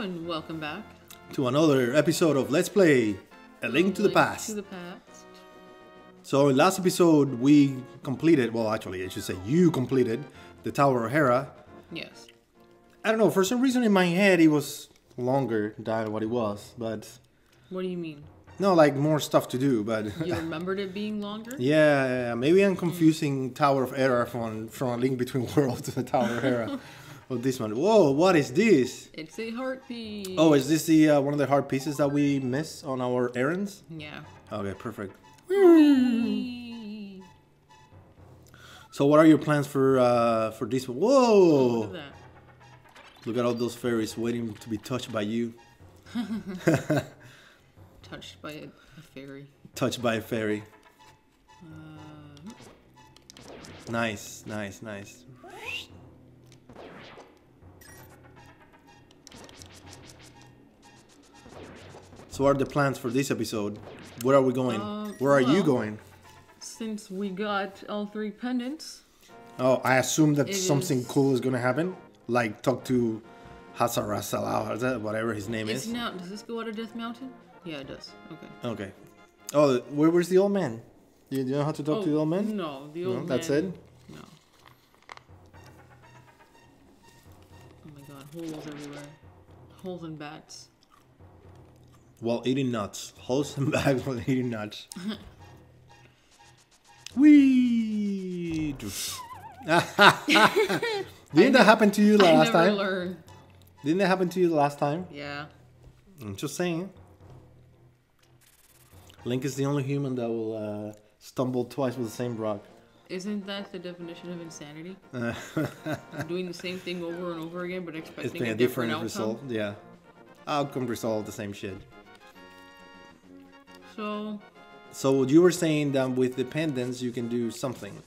Hello and welcome back to another episode of Let's Play A Link to the Past. So in last episode we completed, well actually I should say you completed the Tower of Hera. Yes. I don't know, for some reason in my head it was longer than what it was, but... What do you mean? No, like more stuff to do, but... You remembered it being longer? Yeah, maybe I'm confusing Tower of Hera from A Link Between Worlds to the Tower of Hera. Oh, this one. Whoa, what is this? It's a heart piece. Oh, is this the one of the heart pieces that we miss on our errands? Yeah. Okay, perfect. Whee! So what are your plans for this one? Whoa! Oh, look at that. Look at all those fairies waiting to be touched by you. Touched by a fairy. Touched by a fairy. Nice, nice, nice. So what are the plans for this episode? Where are we going? Where are you going? Since we got all three pendants... Oh, I assume that something cool is going to happen? Like talk to Sahasrahla, whatever his name is. Now, does this go out of Death Mountain? Yeah, it does. Okay. Okay. Oh, where's the old man? Do you know how to talk to the old man? No, the old man... That's it? No. Oh my god, holes everywhere. Holes and bats. While eating nuts. Holes and bags while eating nuts. Whee! Didn't that happen to you last time? I never learned. Didn't that happen to you last time? Yeah. I'm just saying. Link is the only human that will stumble twice with the same rock. Isn't that the definition of insanity? Doing the same thing over and over again, but expecting a different outcome? Result. Yeah. Outcome resolve the same shit. So you were saying that with the pendants you can do something.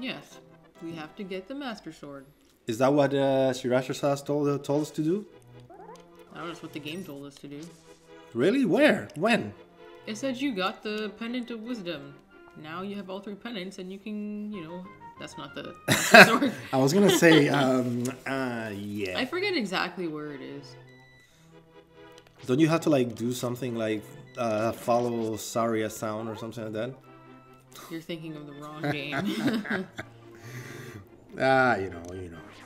Yes, we have to get the master sword. Is that what Sahasrahla told us to do? I don't know, that's what the game told us to do. Really? Where? When? It said you got the pendant of wisdom. Now you have all three pendants and you can, you know... That's not the master sword. I was gonna say, yeah. I forget exactly where it is. Don't you have to like do something like follow Saria sound or something like that? You're thinking of the wrong game.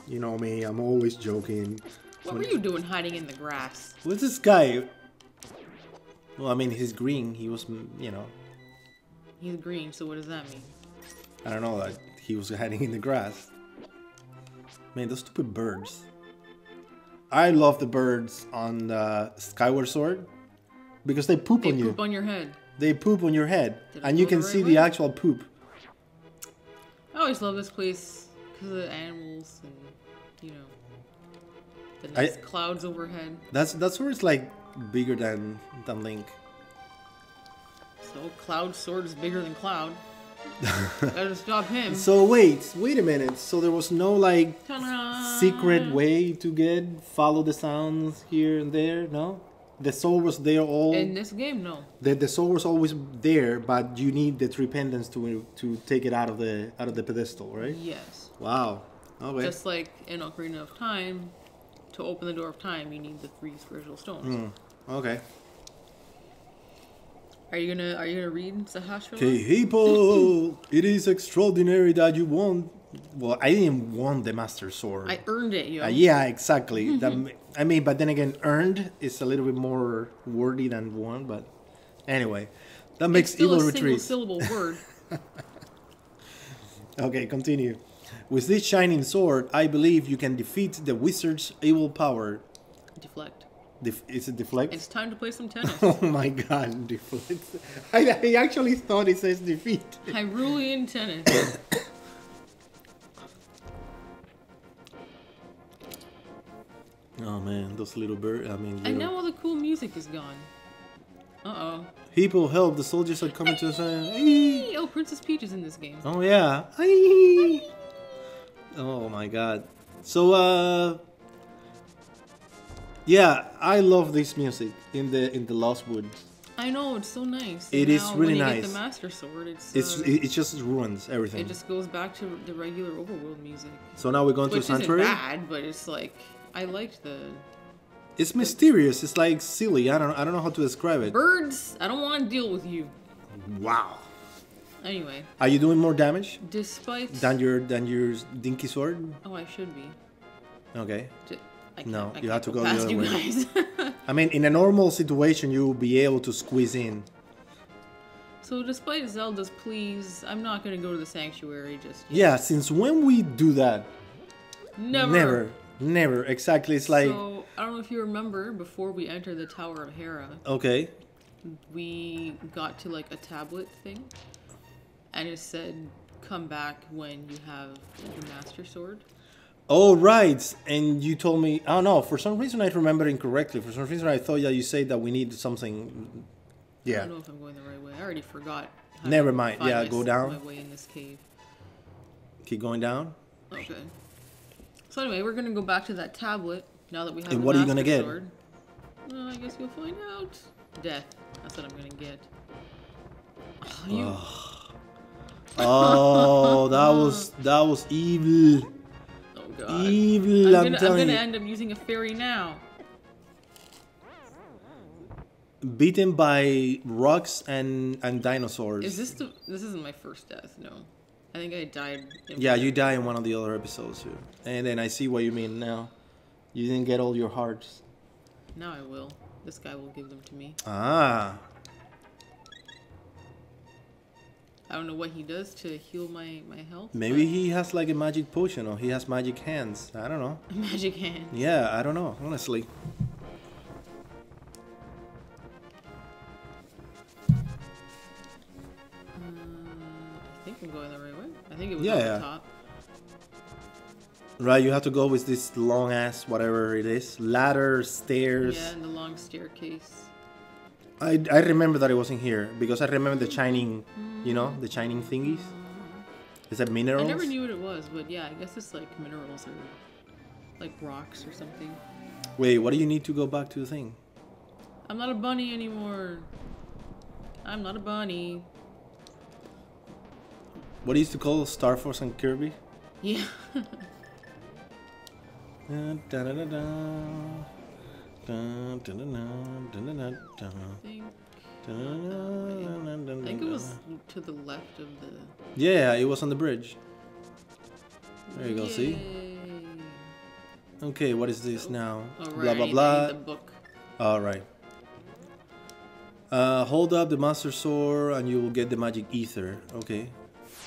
You know me. I'm always joking. What were you doing hiding in the grass? Who's this guy? Well, I mean, he's green. He was, you know. He's green. So what does that mean? I don't know. Like he was hiding in the grass. Man, those stupid birds. I love the birds on Skyward Sword because they poop on you. They poop on your head. They poop on your head, and you can see the actual poop. I always love this place because of the animals and you know the nice clouds overhead. That's where it's like bigger than Link. So Cloud Sword is bigger than Cloud. Gotta stop him. So wait a minute. So there was no like secret way to follow the sounds here and there. No, the soul was there all in this game. No, the soul was always there, but you need the three pendants to take it out of the pedestal, right? Yes. Wow. Okay. Just like in Ocarina of Time, to open the door of time, you need the three spiritual stones. Mm. Okay. Are you gonna read Sahasrahla? Okay, people, it is extraordinary that you won. Well, I didn't want the master sword. I earned it, yo. Yeah, exactly. That, I mean, but then again, earned is a little bit more wordy than won. But anyway, that makes evil retreat. It's still a single syllable word. Okay, continue. With this shining sword, I believe you can defeat the wizard's evil power. Deflect. Is it deflect? It's time to play some tennis. Oh my god, deflect. I actually thought it says defeat. Hyrulean tennis. Oh man, those little birds. And now all the cool music is gone. Uh-oh. People, help, the soldiers are coming to us. Oh, Princess Peach is in this game. Oh yeah. Oh my god. So, yeah, I love this music in the Lost Woods. I know, it's so nice. It is really nice. When you get the master sword, it just ruins everything. It just goes back to the regular overworld music. So now we're going to a sanctuary. Which isn't bad, but it's like I liked the It's mysterious. It's like silly. I don't know how to describe it. Birds, I don't want to deal with you. Wow. Anyway. Are you doing more damage? Despite than your dinky sword? Oh, I should be. Okay. No, you have to go the other way. I mean, in a normal situation, you will be able to squeeze in. So despite Zelda's pleas, I'm not going to go to the sanctuary just yet. Yeah, since when we do that? Never. Never. Never, exactly. It's like... So, I don't know if you remember, before we entered the Tower of Hera... Okay. We got to, like, a tablet thing. And it said, come back when you have the Master Sword. Oh, right. And you told me... I don't know. For some reason, I remember incorrectly. For some reason, I thought that you said that we need something... Yeah. I don't know if I'm going the right way. I already forgot. Never mind. Yeah, go down. My way in this cave. Keep going down. Okay. So anyway, we're gonna go back to that tablet now that we have. And what are you gonna get? Well, I guess we'll find out. Death. That's what I'm gonna get. Oh, you... oh that was evil. Oh god. Evil. I'm gonna end up using a fairy now. Beaten by rocks and dinosaurs. Is this the... This isn't my first death, no. I think I died... Yeah, you die in one of the other episodes, too. And then I see what you mean now. You didn't get all your hearts. Now I will. This guy will give them to me. Ah. I don't know what he does to heal my health. Maybe he has like a magic potion or he has magic hands. I don't know. Magic hands. Yeah, I don't know, honestly. Going the right way. I think it was on the top. Right, you have to go with this long ass whatever it is. Ladder, stairs. Yeah, and the long staircase. I remember that it wasn't here because I remember the shining, you know, the shining thingies. Is that minerals? I never knew what it was, but yeah, I guess it's like minerals or like rocks or something. Wait, what do you need to go back to the thing? I'm not a bunny anymore. I'm not a bunny. What do you used to call Star Force and Kirby? Yeah. I think it was to the left of the... Yeah, it was on the bridge. There you go, see? Okay, what is this now? Alright, blah, blah, blah. I need the book. Alright. Hold up the Master Sword and you will get the magic ether. Okay.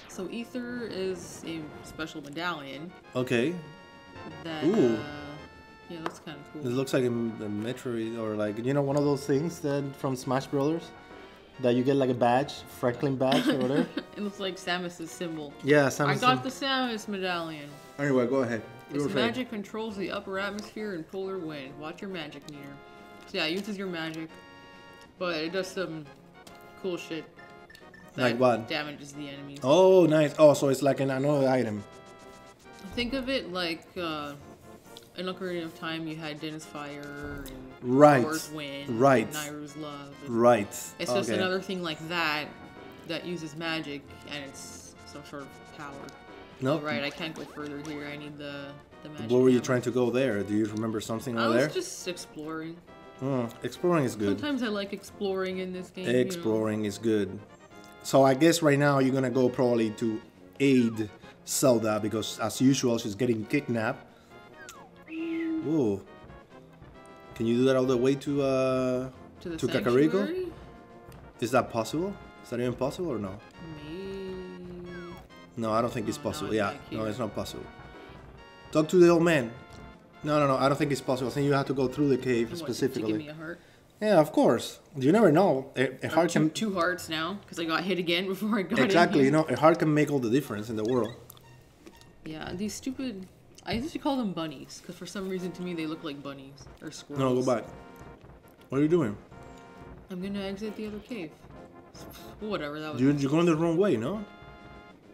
So ether is a special medallion. Okay. That, ooh. Yeah, that's kind of cool. It looks like a Metroid or like, you know, one of those things that from Smash Brothers that you get like a badge, Franklin badge or whatever. It looks like Samus's symbol. Yeah, Samus. I got the Samus medallion. Anyway, go ahead. Its magic controls the upper atmosphere and polar wind. Watch your magic meter. So yeah, it uses your magic, but it does some cool shit. Like what? Damages the enemies. Oh, nice. Oh, so it's like another item. Think of it like in Ocarina of Time, you had Dennis Fire and Thor's Wind, and Nairu's Love. Right. It's just another thing like that that uses magic and it's some sort of power. Nope. Oh, right, I can't go further here. I need the magic. What were you trying to go there? Do you remember something over there? I was just exploring. Oh, exploring is good. Sometimes I like exploring in this game. Exploring is good. So I guess right now you're gonna go probably to aid Zelda because as usual she's getting kidnapped. Ooh. Can you do that all the way to Kakariko? Is that possible? Is that even possible or no? Maybe. No, I don't think it's possible. Yeah, no, it's not possible. Talk to the old man. No, I don't think it's possible. I think you have to go through the cave specifically. Give me a heart? Yeah, of course. You never know. A heart can... Two hearts now, because I got hit again before I got Exactly, you know, a heart can make all the difference in the world. Yeah, these stupid... I used to call them bunnies, because for some reason to me they look like bunnies, or squirrels. No, go back. What are you doing? I'm going to exit the other cave. Whatever, that was... You're going the wrong way, no?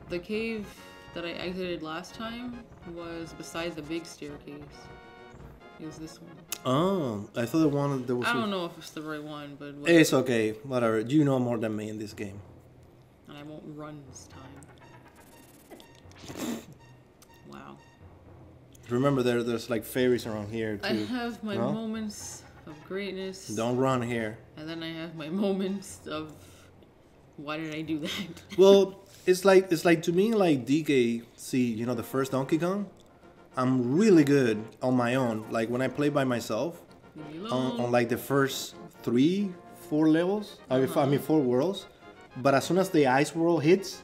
The cave that I exited last time was beside the big staircase. Is this one? Oh, I thought the one that was. I don't know if it's the right one, but whatever. It's okay. Whatever. You know more than me in this game. And I won't run this time. Wow. Remember, there's like fairies around here too. I have my moments of greatness. Don't run here. And then I have my moments of, why did I do that? Well, it's like to me, like DKC, you know, the first Donkey Kong. I'm really good on my own. Like when I play by myself, on like the first 3, 4 levels. I mean 4 worlds. But as soon as the ice world hits,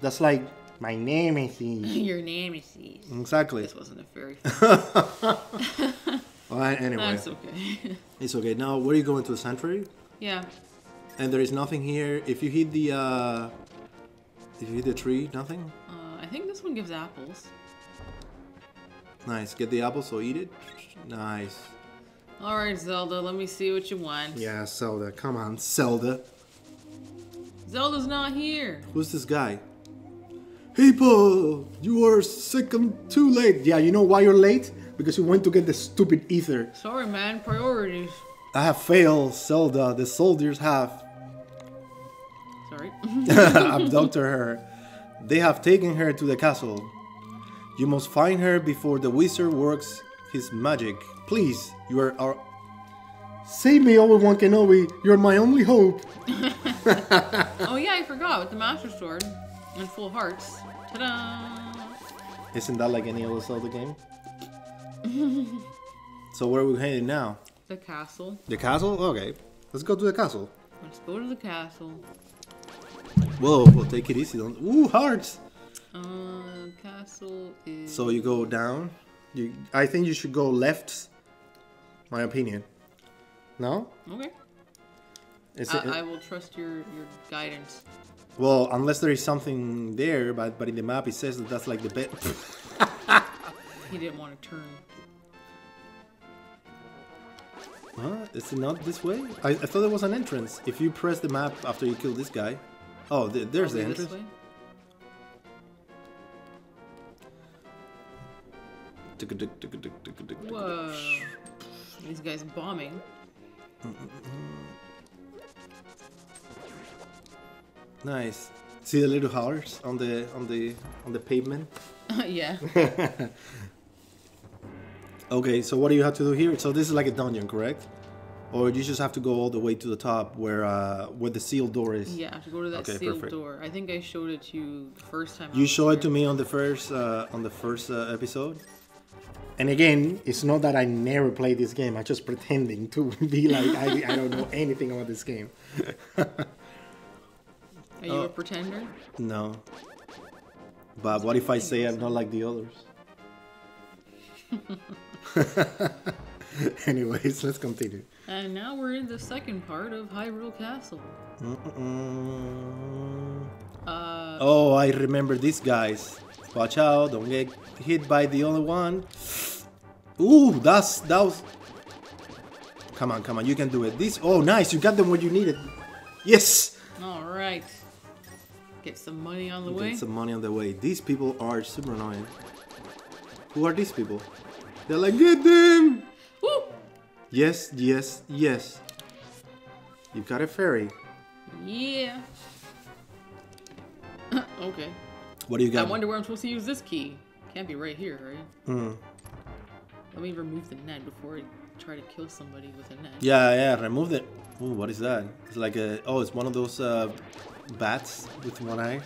that's like my nemesis. Your nemesis. Exactly. This wasn't a fairy thing. Well, anyway. That's okay. It's okay. Now, where are you going? To a sanctuary? Yeah. And there is nothing here. If you hit the, tree, nothing? I think this one gives apples. Nice. Get the apple, so eat it. Nice. All right, Zelda. Let me see what you want. Yeah, Zelda. Come on, Zelda. Zelda's not here. Who's this guy? People, you are too late. Yeah, you know why you're late? Because you went to get the stupid ether. Sorry, man. Priorities. I have failed, Zelda. The soldiers have... Sorry. Abducted her. They have taken her to the castle. You must find her before the wizard works his magic. Please, you are our... Save me, Obi-Wan Kenobi. You're my only hope. Oh yeah, I forgot. With the master sword and full hearts. Ta-da! Isn't that like any other Zelda game? So where are we headed now? The castle. The castle? Okay. Let's go to the castle. Let's go to the castle. Whoa, well, take it easy. Don't... Ooh, hearts! Castle is... So you go down. I think you should go left. My opinion. No? Okay. I will trust your guidance. Well, unless there is something there, but in the map it says that that's like the best. He didn't want to turn. Huh? Is it not this way? I thought there was an entrance. If you press the map after you kill this guy. Oh, there's the entrance. This way? Whoa. These guys bombing. Nice. See the little hearts on the pavement? Yeah. Okay, so what do you have to do here? So this is like a dungeon, correct? Or you just have to go all the way to the top where the sealed door is? Yeah, I have to go to that sealed door. I think I showed it to you the first time. You showed it to me on the first episode. And again, it's not that I never played this game. I'm just pretending to be like I don't know anything about this game. Are you a pretender? No. But what if I say I'm not like the others? Anyways, let's continue. And now we're in the second part of Hyrule Castle. Oh, I remember these guys. Watch out, don't get hit by the only one. Ooh, that was... Come on, come on, you can do it. This... Oh, nice, you got them when you need it. Yes! Alright. Get some money on the way. Get some money on the way. These people are super annoying. Who are these people? They're like, get them! Woo! Yes, yes, yes. You've got a fairy. Yeah. Okay. What do you got? I wonder where I'm supposed to use this key. Can't be right here, right? Mm. Let me remove the net before I try to kill somebody with a net. Yeah, yeah, remove it. Ooh, what is that? It's like a... Oh, it's one of those bats with one eye.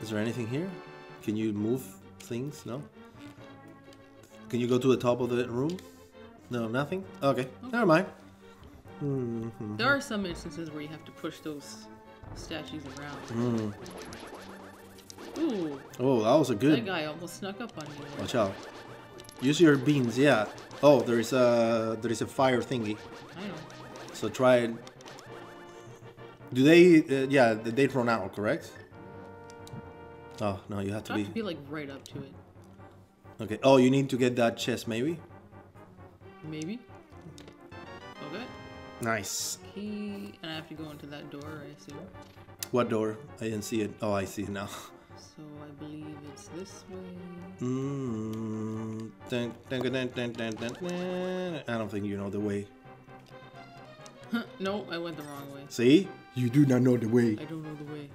Is there anything here? Can you move things? No? Can you go to the top of the room? No, nothing? Okay, never mind. Mm-hmm. There are some instances where you have to push those statues around. Mm. Ooh. Oh, that was a good... That guy almost snuck up on you. Watch out. Use your beans, yeah. Oh, there is a fire thingy. I know. So try it. Do they... yeah, they run out, correct? Oh, no, you have to be... You have to be, like, right up to it. Okay. Oh, you need to get that chest, maybe? Maybe. Okay. Nice. Key, and I have to go into that door, I assume. What door? I didn't see it. Oh, I see it now. So I believe it's this way. Mm. I don't think you know the way. No, I went the wrong way. See? You do not know the way. I don't know the way.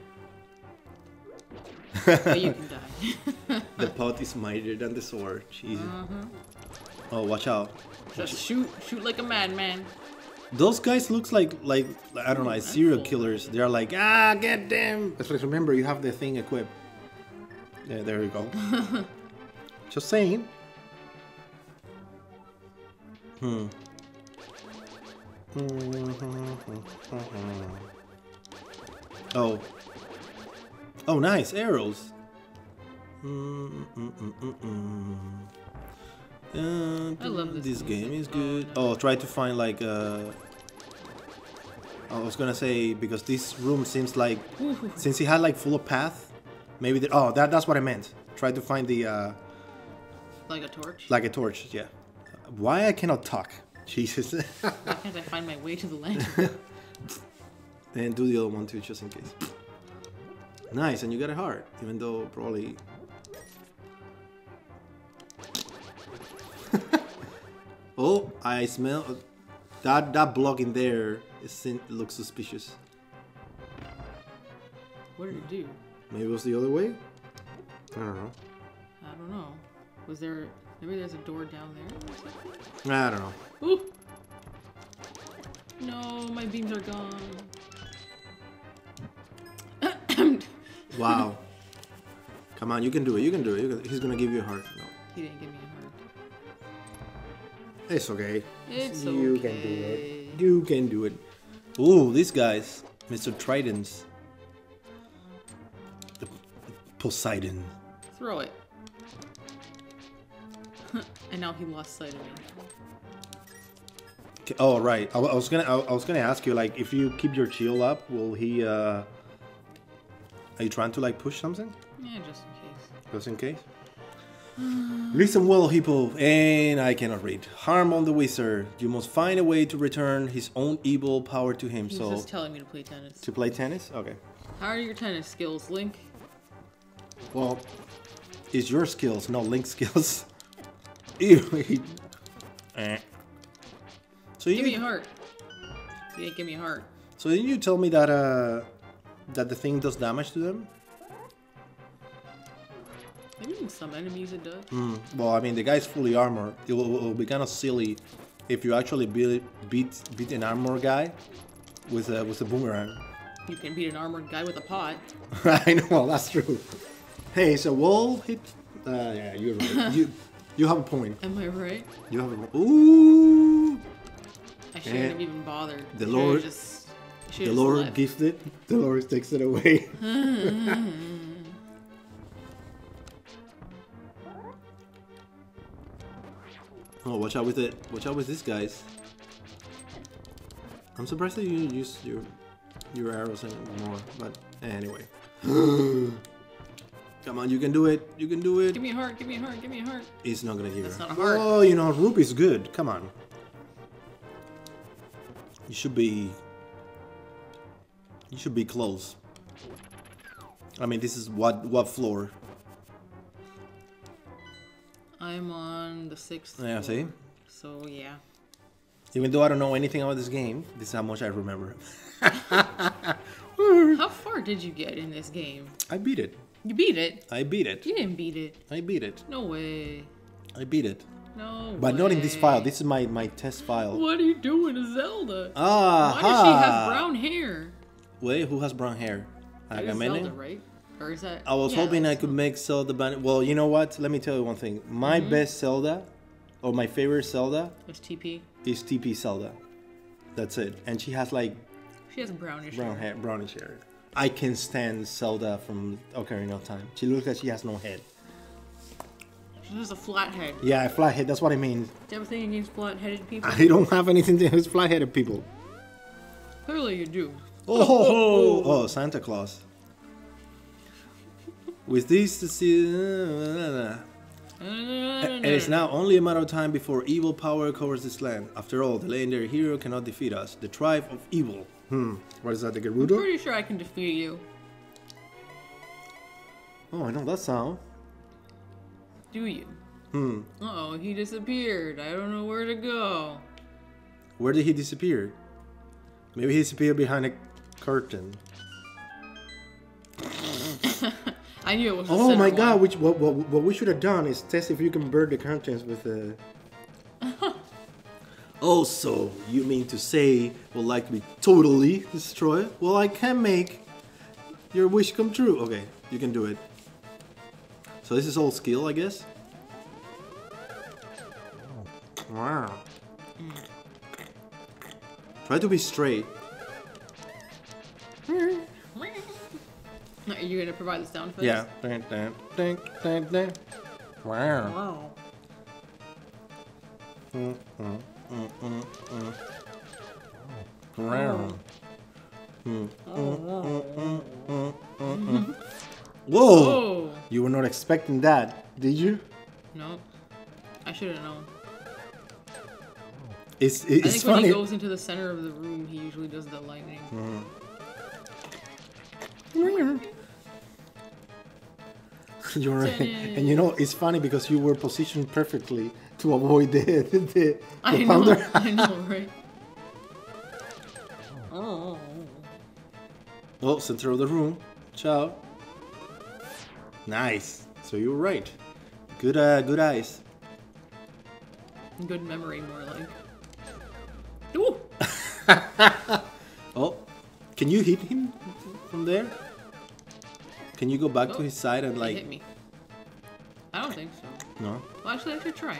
But you can die. The pot is mightier than the sword. Jesus. Oh, watch out. Just shoot like a madman. Those guys looks like I don't know, like serial killers. They're like, ah, get them. But remember, you have the thing equipped. Yeah, there you go. Just saying. Oh. Oh, nice arrows. I love this game. Is good. Oh, try to find like I was gonna say, because this room seems like since it had like full of path, maybe the, oh, that's what I meant. Try to find the like a torch. Like a torch, yeah. Why I cannot talk? Jesus. Why can't I find my way to the lantern? And do the other one too, just in case. Nice, and you got a heart, even though probably. Oh, I smell that block in there. It looks suspicious. What did it do? Maybe it was the other way. I don't know. I don't know. Was there? Maybe there's a door down there or something? I don't know. Ooh. No, my beams are gone. Wow. Come on, you can do it. You can do it. He's gonna give you a heart. No. He didn't give me a heart. It's okay. It's okay. You can do it. You can do it. Ooh, these guys, Mr. Tridents, the Poseidon. Throw it. And now he lost sight of me. Okay, oh right, I was gonna ask you, like, if you keep your shield up, will he? Are you trying to like push something? Yeah, just in case. Just in case. Listen well, Hippo, and I cannot read. Harm on the wizard. You must find a way to return his own evil power to him. He's so just telling me to play tennis. To play tennis? Okay. How are your tennis skills, Link? Well, it's your skills, not Link's skills. Ew. So you give me a heart. You didn't give me a heart. So didn't you tell me that that the thing does damage to them? Maybe in some enemies it does. Well, I mean, the guy's fully armored. It will be kind of silly if you actually beat an armored guy with a boomerang. You can beat an armored guy with a pot. I know, that's true. Hey, so we'll hit. Yeah, you're right. You have a point. Am I right? You have a point. Ooh! I shouldn't have even bothered. The Lord, the Lord gives it. The Lord takes it away. Oh, watch out with it. Watch out with these guys. I'm surprised that you use your arrows anymore. But anyway. Come on, you can do it. You can do it. Give me a heart. Give me a heart. Give me a heart. It's not gonna give you a heart. Oh, you know, Ruby's good. Come on. You should be. You should be close. I mean, this is what floor? I'm on the 6th. Yeah, see. So yeah. Even though I don't know anything about this game, this is how much I remember. How far did you get in this game? I beat it. You beat it? I beat it. You didn't beat it. I beat it. No way. I beat it. No But way. Not in this file. This is my test file. What are you doing to Zelda? Ah, why does she have brown hair? Wait, who has brown hair? Agahnim? Zelda, right? Or is that... I was hoping I could make Zelda... Well, you know what? Let me tell you one thing. My best Zelda, or my favorite Zelda... Is TP? Is TP Zelda. That's it. And she has like... She has brownish hair. Brownish hair. I can stand Zelda from Ocarina of Time. She looks like she has no head. She has a flat head. Yeah, a flat head, that's what I mean. Do you have anything against flat-headed people? I don't have anything against flat-headed people. Clearly you do. Oh, Santa Claus. With these to see... And it's now only a matter of time before evil power covers this land. After all, the legendary hero cannot defeat us. The tribe of evil. What is that, the Gerudo? I'm pretty sure I can defeat you. Oh, I know that sound. Do you? Uh-oh, he disappeared. I don't know where to go. Where did he disappear? Maybe he disappeared behind a curtain. I I knew it was. Oh my god! Which what we should have done is test if you can burn the contents with a. Also, you mean to say would like to be totally destroyed? Well, I can make your wish come true. Okay, you can do it. So this is all skill, I guess. Wow. Mm. Try to be straight. Are you gonna provide the sound for this? Yeah. Wow. Whoa! You were not expecting that, did you? No. I should have known. It's I think funny. When he goes into the center of the room, he usually does the lightning. Mm. You're right. And you know, it's funny because you were positioned perfectly to avoid the founder. I know, right? Oh. Well, center of the room. Ciao. Nice. So you were right. Good, good eyes. Good memory, more like. Ooh. Oh, can you hit him from there? Can you go back to his side and like? Hit me. I don't think so. No. Well, actually, I should try.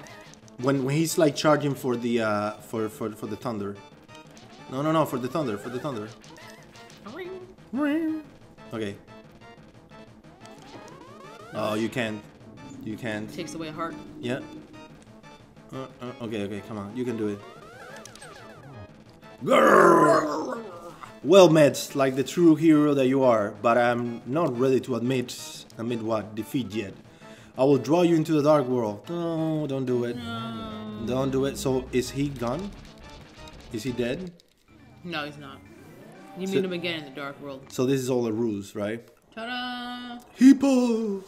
When he's like charging for the thunder. No, no, no, for the thunder, for the thunder. Ring. Okay. Oh, you can't. You can't. It takes away a heart. Yeah. Okay, okay, come on, you can do it. Grrr! Well met, like the true hero that you are, but I'm not ready to admit what? Defeat yet. I will draw you into the dark world. No, don't do it. No. Don't do it. So, is he gone? Is he dead? No, he's not. You meet him again in the dark world. So this is all a ruse, right? Ta-da! Hippo!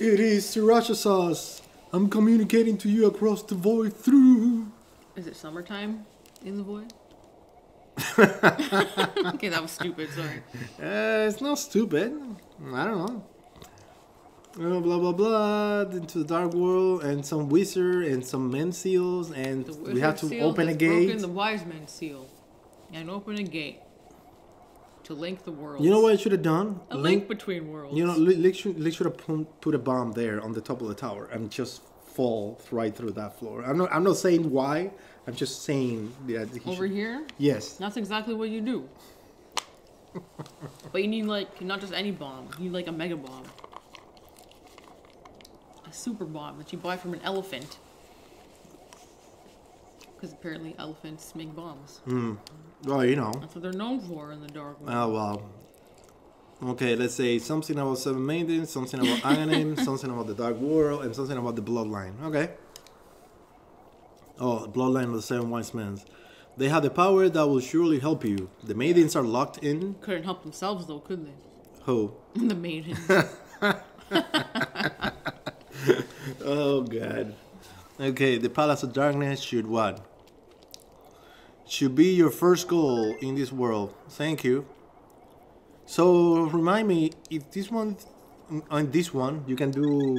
It is sriracha sauce! I'm communicating to you across the void through... Is it summertime in the void? Okay, that was stupid, sorry. It's not stupid. I don't know. Blah, blah, blah. Into the dark world and some wizard and some men seals and we have to open a gate. Broken the wise men seal and open a gate to link the world. You know what I should have done? A link between worlds. You know, Link should have put a bomb there on the top of the tower and just fall right through that floor. I'm not saying why. I'm just saying that he over should, here. Yes. That's exactly what you do. But you need like not just any bomb. You need like a mega bomb, a super bomb that you buy from an elephant. Because apparently elephants make bombs. Hmm. Well, you know. That's what they're known for in the dark world. Oh, wow. Okay, let's say something about Seven Maidens, something about Agahnim, something about the dark world, and something about the bloodline. Okay. Oh, the bloodline of the Seven Wise Men. They have the power that will surely help you. The maidens are locked in. Couldn't help themselves, though, could they? Who? The maidens. Oh, God. Okay, the Palace of Darkness should what? Should be your first goal in this world. Thank you. So, remind me, if this one, on this one, you can do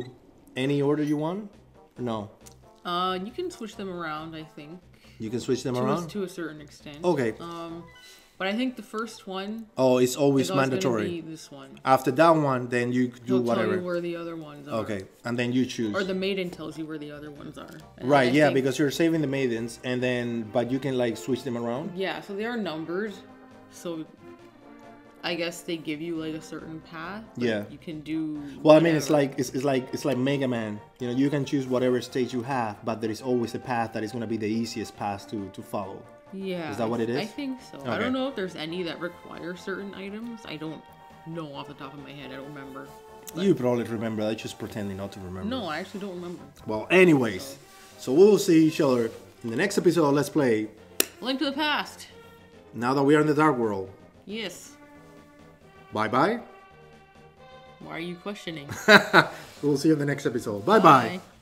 any order you want? No. You can switch them around, I think. You can switch them around? To a certain extent. Okay. But I think the first one... Oh, it's always mandatory. Gonna be this one. After that one, then you do whatever. Tell you where the other ones are. Okay, and then you choose. Or the maiden tells you where the other ones are. And right, yeah, because you're saving the maidens, and then... But you can, like, switch them around? Yeah, so they are numbered, so... I guess they give you like a certain path. Yeah. You can do. Well, whatever. I mean, it's like Mega Man. You know, you can choose whatever stage you have, but there is always a path that is going to be the easiest path to follow. Yeah. Is that what it is? I think so. Okay. I don't know if there's any that require certain items. I don't know off the top of my head. I don't remember. But... You probably remember. I just pretending not to remember. No, I actually don't remember. Well, anyways, so we'll see each other in the next episode of Let's Play Link to the Past. Now that we are in the dark world. Yes. Bye-bye. Why are you questioning? We'll see you in the next episode. Bye-bye.